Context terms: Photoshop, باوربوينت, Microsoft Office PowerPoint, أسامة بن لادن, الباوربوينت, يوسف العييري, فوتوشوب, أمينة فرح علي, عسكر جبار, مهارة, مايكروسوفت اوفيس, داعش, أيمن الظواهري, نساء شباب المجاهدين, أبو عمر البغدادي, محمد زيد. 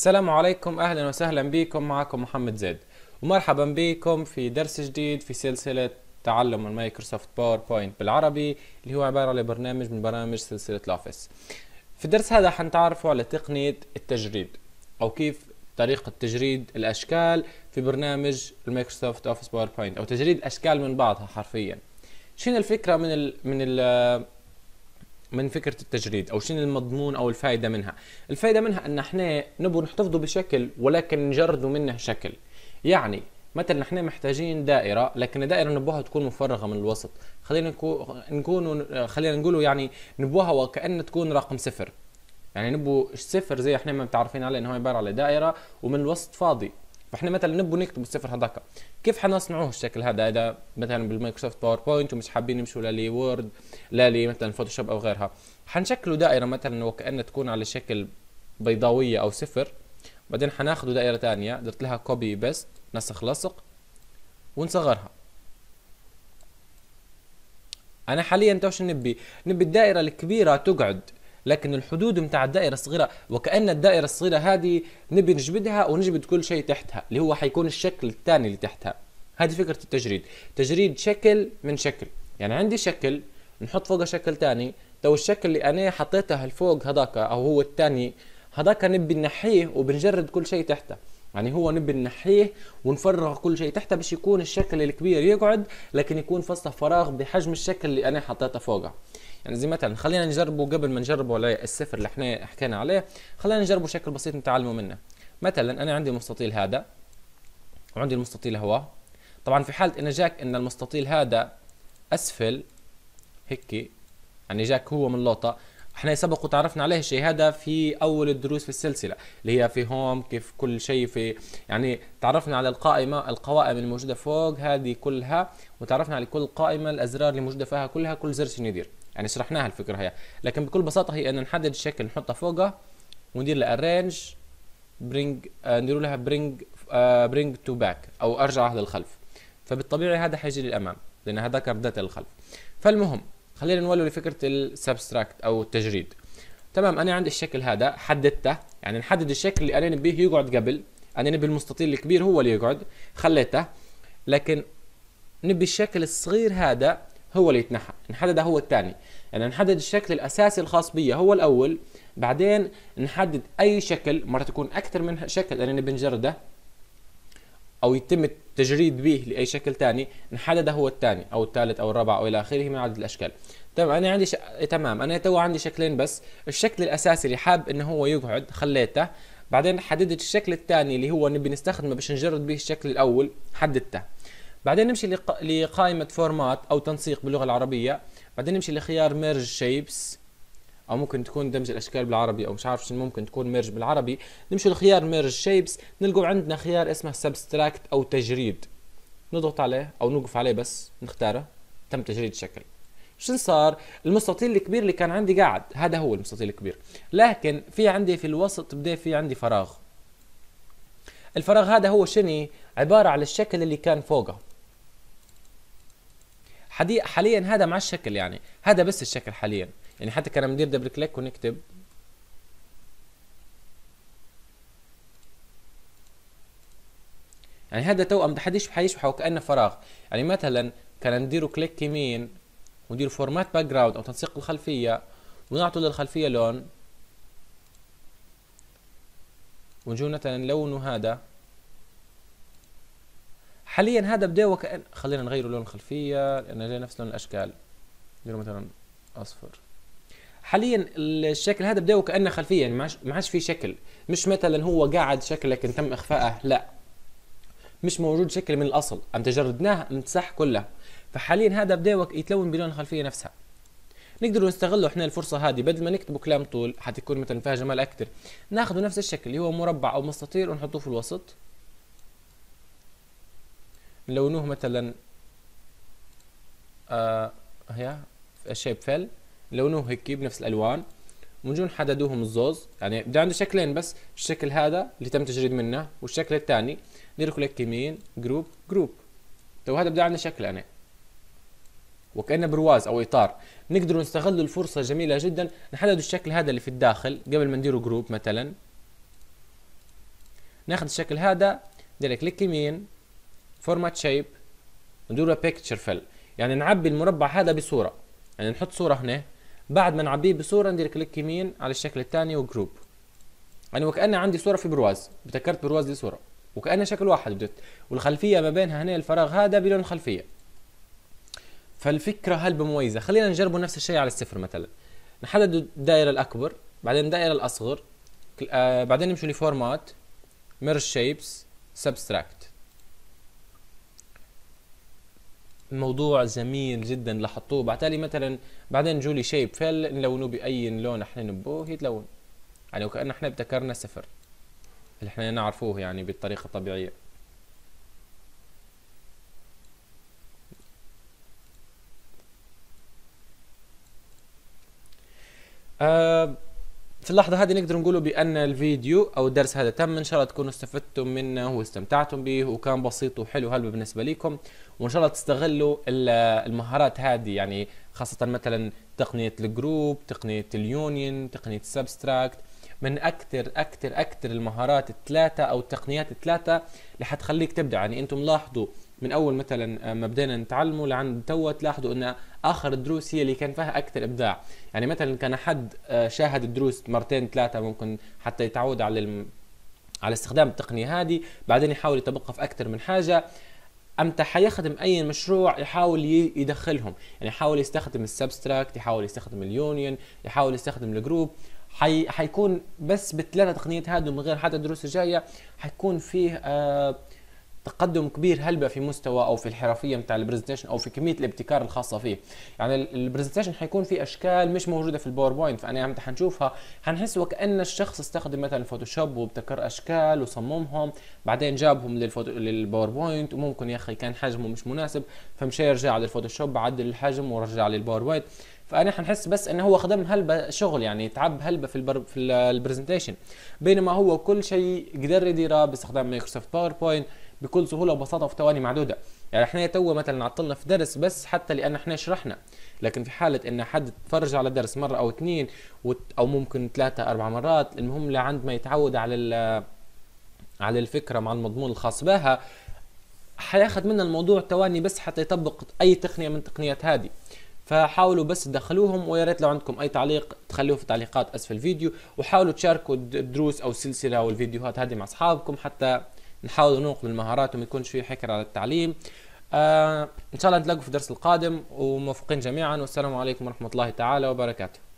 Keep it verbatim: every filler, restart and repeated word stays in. السلام عليكم، اهلا وسهلا بكم. معكم محمد زيد ومرحبا بكم في درس جديد في سلسله تعلم المايكروسوفت باوربوينت بالعربي، اللي هو عباره على برنامج من برامج سلسله الاوفيس. في الدرس هذا حنتعرفوا على تقنيه التجريد او كيف طريقه تجريد الاشكال في برنامج المايكروسوفت اوفيس باوربوينت، او تجريد الاشكال من بعضها حرفيا. شنو الفكره من ال من ال من فكرة التجريد، أو شنو المضمون أو الفائدة منها؟ الفائدة منها أن احنا نبغى نحتفظه بشكل ولكن نجرده منه شكل. يعني مثلا احنا محتاجين دائرة، لكن الدائرة نبوها تكون مفرغة من الوسط. خلينا نكون خلينا نقوله يعني نبوها وكأن تكون رقم صفر. يعني نبو الصفر زي احنا ما متعرفين عليه أنه هو عبارة على دائرة ومن الوسط فاضي. فاحنا مثلا نبغى نكتب الصفر هذاك. كيف حنصنعوه الشكل هذا؟ اذا مثلا بالمايكروسوفت باوربوينت ومش حابين نمشوا لا لوورد لا لي مثلا فوتوشوب او غيرها، حنشكلوا دائره مثلا وكأنها تكون على شكل بيضاويه او صفر، بعدين حناخذوا دائره ثانيه درت لها كوبي بيست نسخ لصق ونصغرها. انا حاليا توش نبي نبي الدائره الكبيره تقعد، لكن الحدود متاع الدائرة الصغيرة، وكأن الدائرة الصغيرة هذه نبي نجبدها ونجبد كل شيء تحتها، اللي هو حيكون الشكل الثاني اللي تحتها. هذه فكرة التجريد، تجريد شكل من شكل. يعني عندي شكل نحط فوقه شكل ثاني، تو الشكل اللي أنا حطيته الفوق هذاك أو هو الثاني هذاك نبي نحيه وبنجرد كل شيء تحته. يعني هو نبي نحيه ونفرغ كل شيء تحته باش يكون الشكل الكبير يقعد، لكن يكون فصله فراغ بحجم الشكل اللي أنا حطيته فوقه. يعني زي مثلا خلينا نجربه قبل ما نجربه على الصفر اللي احنا حكينا عليه، خلينا نجربه شكل بسيط نتعلمه منه. مثلا انا عندي المستطيل هذا وعندي المستطيل هو، طبعا في حاله ان جاك ان المستطيل هذا اسفل هيك، يعني جاك هو من لوطه. احنا سبق وتعرفنا عليه الشيء هذا في اول الدروس في السلسله اللي هي في هوم، كيف كل شيء في يعني تعرفنا على القائمه القوائم الموجوده فوق هذه كلها، وتعرفنا على كل قائمه الازرار اللي موجوده فيها كلها، كل زر شنو يدير. يعني شرحناها الفكره هي، لكن بكل بساطه هي ان نحدد الشكل نحطه فوقه وندير له ارينج برينج، نديروا لها برينج برينج تو باك او ارجعه للخلف. فبالطبيعي هذا حيجي للامام لان هذاك ردته للخلف. فالمهم خلينا نولوا لفكره السبستراكت او التجريد. تمام، انا عندي الشكل هذا حددته، يعني نحدد الشكل اللي انا نبيه يقعد. قبل انا نبي المستطيل الكبير هو اللي يقعد خليته، لكن نبي الشكل الصغير هذا هو اللي يتنحى، نحدده هو الثاني. يعني نحدد الشكل الاساسي الخاص بي هو الاول، بعدين نحدد اي شكل مرة تكون اكثر من شكل انا نبي نجرده او يتم التجريد به لاي شكل ثاني، نحدده هو الثاني او الثالث او الرابع او الى اخره من عدد الاشكال. تمام، انا عندي ش... تمام انا تو عندي شكلين بس، الشكل الاساسي اللي حاب انه هو يقعد خليته، بعدين حددت الشكل الثاني اللي هو نبي نستخدمه باش نجرد به الشكل الاول حددته. بعدين نمشي لق... لقائمة فورمات أو تنسيق باللغة العربية، بعدين نمشي لخيار ميرج شيبس، أو ممكن تكون دمج الأشكال بالعربي، أو مش عارف شنو ممكن تكون ميرج بالعربي. نمشي لخيار ميرج شيبس، نلقوا عندنا خيار اسمه سبستراكت أو تجريد، نضغط عليه أو نوقف عليه بس نختاره، تم تجريد الشكل. شن صار؟ المستطيل الكبير اللي كان عندي قاعد هذا هو المستطيل الكبير، لكن في عندي في الوسط بدأ في عندي فراغ. الفراغ هذا هو شني؟ عبارة على الشكل اللي كان فوقه حاليا. هذا مع الشكل، يعني هذا بس الشكل حاليا. يعني حتى كان مدير دبل كليك ونكتب يعني هذا توأم حديش بحيشبحه وكأنه فراغ. يعني مثلا كان نديروا كليك يمين ونديروا فورمات باك جراوند او تنسيق الخلفيه ونعطوا للخلفيه لون، ونجوا مثلا لونه هذا حاليا. هذا بدا وكأن خلينا نغير لون الخلفيه لانه جاي نفس لون الاشكال، ندير مثلا اصفر. حاليا الشكل هذا بدا وكأنه خلفيه، يعني ما عادش في شكل، مش مثلا هو قاعد شكل لكن تم اخفائه، لا مش موجود شكل من الاصل، عم تجردناه مسح كله. فحاليا هذا بدا يتلون بلون الخلفيه نفسها. نقدروا نستغلوا احنا الفرصه هذه، بدل ما نكتبوا كلام طول حتكون مثلا فيها جمال اكثر، ناخذوا نفس الشكل اللي هو مربع او مستطيل ونحطوه في الوسط، نلونوه مثلا آه هي شيب فيل، نلونوه هيك بنفس الالوان، ونجون حددوهم الزوز. يعني بدي عنده شكلين بس، الشكل هذا اللي تم تجريد منه والشكل الثاني. ندير كليك يمين جروب جروب، تو هذا بدي عنده شكل انا وكأنه برواز او اطار. نقدروا نستغلوا الفرصه جميله جدا، نحددوا الشكل هذا اللي في الداخل قبل ما نديروا جروب مثلا، ناخذ الشكل هذا، ندير كليك يمين، فورمات شيب، ندير له بيكتشر فيل، يعني نعبي المربع هذا بصوره، يعني نحط صوره هنا، بعد ما نعبيه بصوره ندير كليك يمين على الشكل الثاني وجروب. يعني وكأن عندي صوره في برواز، ابتكرت برواز دي صوره، وكأنها شكل واحد بدت، والخلفيه ما بينها هنا الفراغ هذا بلون خلفيه. فالفكره هل بمميزه، خلينا نجربه نفس الشيء على الصفر مثلا. نحدد الدائره الاكبر، بعدين الدائره الاصغر، آه بعدين نمشي لفورمات، ميرج شيبس، سبستراكت. الموضوع جميل جدا لحطوه، بعتالي مثلا بعدين جولي شيب فيل نلونه باي لون احنا نبوه يتلون، يعني وكأن احنا ابتكرنا صفر اللي احنا نعرفوه يعني بالطريقه الطبيعيه. آه في اللحظة هذه نقدر نقوله بأن الفيديو أو الدرس هذا تم، إن شاء الله تكونوا استفدتم منه واستمتعتم به وكان بسيط وحلو هلبة بالنسبة لكم، وإن شاء الله تستغلوا المهارات هذه، يعني خاصة مثلا تقنية الجروب، تقنية اليونين، تقنية السبستراكت، من أكثر أكثر أكثر المهارات الثلاثة أو التقنيات الثلاثة اللي حتخليك تبدع. يعني أنتم لاحظوا من أول مثلا ما بدينا نتعلموا لعند توا تلاحظوا أن آخر الدروس هي اللي كان فيها أكثر إبداع، يعني مثلا كان حد شاهد الدروس مرتين ثلاثة ممكن حتى يتعود على الم... على استخدام التقنية هذه، بعدين يحاول يطبقها في أكثر من حاجة. أمتى حيخدم أي مشروع يحاول يدخلهم، يعني يحاول يستخدم السبستراكت، يحاول يستخدم اليونيون، يحاول يستخدم الجروب، حي... حيكون بس بالثلاثة تقنيات هذه من غير حتى الدروس الجاية حيكون فيه آه... تقدم كبير هلبة في مستوى او في الحرفيه نتاع البرزنتيشن او في كميه الابتكار الخاصه فيه. يعني البرزنتيشن حيكون فيه اشكال مش موجوده في الباوربوينت، فانا امتى حنشوفها حنحس وكأن الشخص استخدم مثلا فوتوشوب وابتكر اشكال وصممهم بعدين جابهم للفوتو... للباوربوينت، وممكن يا اخي كان حجمه مش مناسب فمشى يرجع للفوتوشوب عدل الحجم ورجع للباوربوينت، فانا حنحس بس انه هو خدم هلبة شغل، يعني تعب هلبة في البر... في البرزنتيشن، بينما هو كل شيء قدر يديره باستخدام مايكروسوفت باوربوينت بكل سهوله وبساطه وفي ثواني معدوده. يعني احنا تو مثلا عطلنا في درس بس حتى لان احنا شرحنا، لكن في حاله ان حد تفرج على درس مره او اثنين او ممكن ثلاثه اربع مرات، المهم لعند ما يتعود على على الفكره مع المضمون الخاص بها، حياخذ منا الموضوع ثواني بس حتى يطبق اي تقنيه من التقنيات هذه. فحاولوا بس تدخلوهم، ويا ريت لو عندكم اي تعليق تخلوه في التعليقات اسفل الفيديو، وحاولوا تشاركوا الدروس او السلسله والفيديوهات هذه مع اصحابكم حتى نحاول ننقل المهارات وما يكونش في حكر على التعليم. آه ان شاء الله نتلاقوا في الدرس القادم وموفقين جميعا، والسلام عليكم ورحمة الله تعالى وبركاته.